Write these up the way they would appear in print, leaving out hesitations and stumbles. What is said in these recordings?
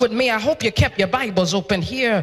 look with me. I hope you kept your Bibles open here.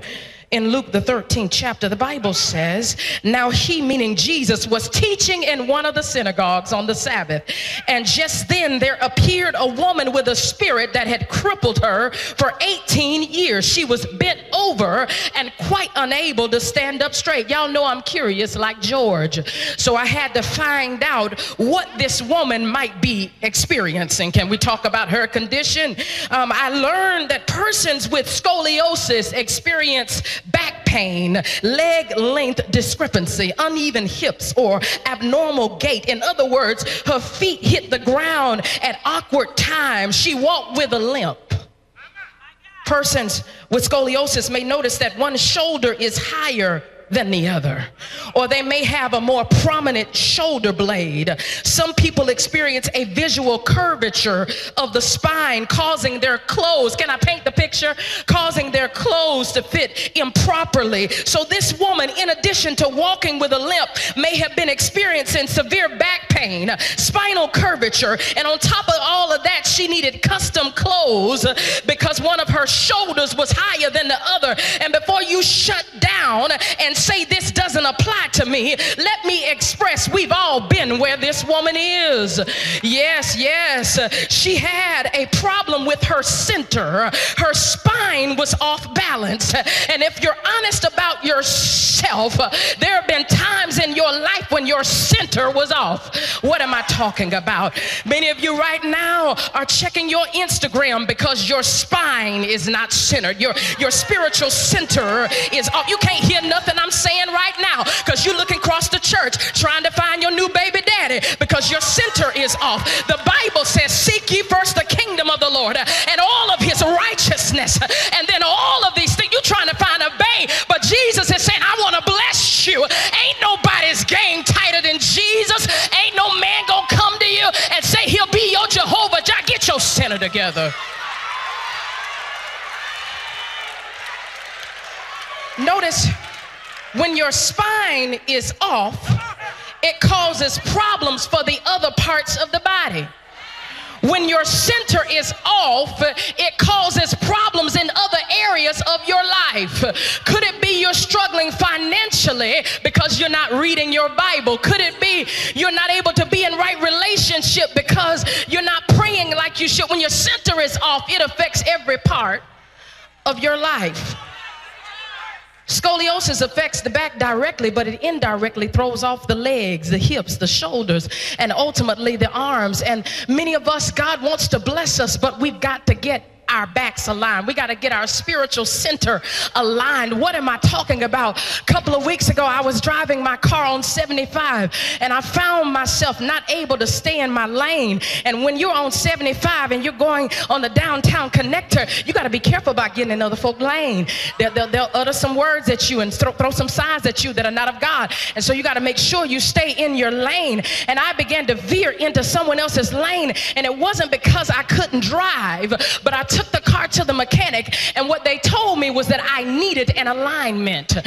In Luke, the 13th chapter, the Bible says, now he, meaning Jesus, was teaching in one of the synagogues on the Sabbath. And just then there appeared a woman with a spirit that had crippled her for 18 years. She was bent over and quite unable to stand up straight. Y'all know I'm curious like George. So I had to find out what this woman might be experiencing. Can we talk about her condition? I learned that persons with scoliosis experience back pain, leg length discrepancy, uneven hips, or abnormal gait. In other words, her feet hit the ground at awkward times. She walked with a limp. Persons with scoliosis may notice that one shoulder is higher than the other, or they may have a more prominent shoulder blade. Some people experience a visual curvature of the spine, causing their clothes, can I paint the picture? Causing their clothes to fit improperly. So this woman, in addition to walking with a limp, may have been experiencing severe back pain, spinal curvature, and on top of all of that, she needed custom clothes because one of her shoulders was higher than the other. And before you shut down and say this doesn't apply to me, let me express we've all been where this woman is. Yes, she had a problem with her center. Her spine was off balance, and if you're honest about yourself, there have been times in your life when your center was off. What am I talking about? Many of you right now are checking your Instagram because your spine is not centered. Your spiritual center is off. You can't hear nothing I'm saying right now because you're looking across the church trying to find your new baby daddy because your center is off. The Bible says, seek ye first the kingdom of the Lord and all of his righteousness, and then all of these things. You're trying to find a vein, but Jesus is saying, I want to bless you. Ain't nobody's game tighter than Jesus. Ain't no man gonna come to you and say he'll be your Jehovah. Get your center together. Notice, when your spine is off, it causes problems for the other parts of the body. When your center is off, it causes problems in other areas of your life. Could it be you're struggling financially because you're not reading your Bible? Could it be you're not able to be in right relationship because you're not praying like you should? When your center is off, it affects every part of your life. Scoliosis affects the back directly, but it indirectly throws off the legs, the hips, the shoulders, and ultimately the arms. And many of us, God wants to bless us, but we've got to get our backs aligned. We got to get our spiritual center aligned. What am I talking about? A couple of weeks ago, I was driving my car on 75, and I found myself not able to stay in my lane. And when you're on 75 and you're going on the downtown connector, you got to be careful about getting in other folk lane. They'll utter some words at you and throw some signs at you that are not of God. And so you got to make sure you stay in your lane. And I began to veer into someone else's lane, and it wasn't because I couldn't drive, but I took the car to the mechanic, and what they told me was that I needed an alignment.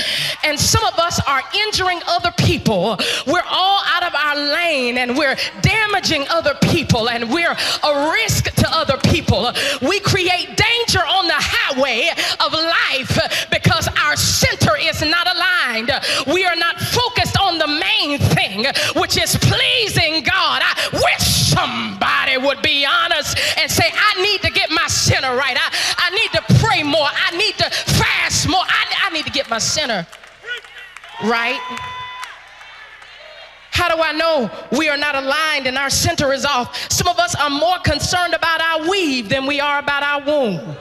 And some of us are injuring other people. We're all out of our lane, and we're damaging other people, and we're a risk to other people. We create danger on the highway of life because our center is not aligned. We are not focused on the main thing, which is pleasing God. I wish somebody would be honest and say, I need to get my center right. I need to pray more. I need to fast more. I need to get my center right. How do I know we are not aligned and our center is off? Some of us are more concerned about our weave than we are about our womb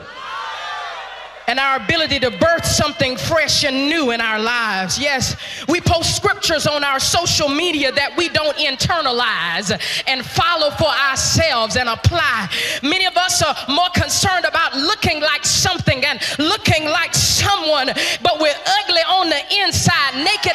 and our ability to birth something fresh and new in our lives. Yes, we post scriptures on our social media that we don't internalize and follow for ourselves and apply. Many of us are more concerned about looking like something and looking like someone, but we're ugly on the inside, naked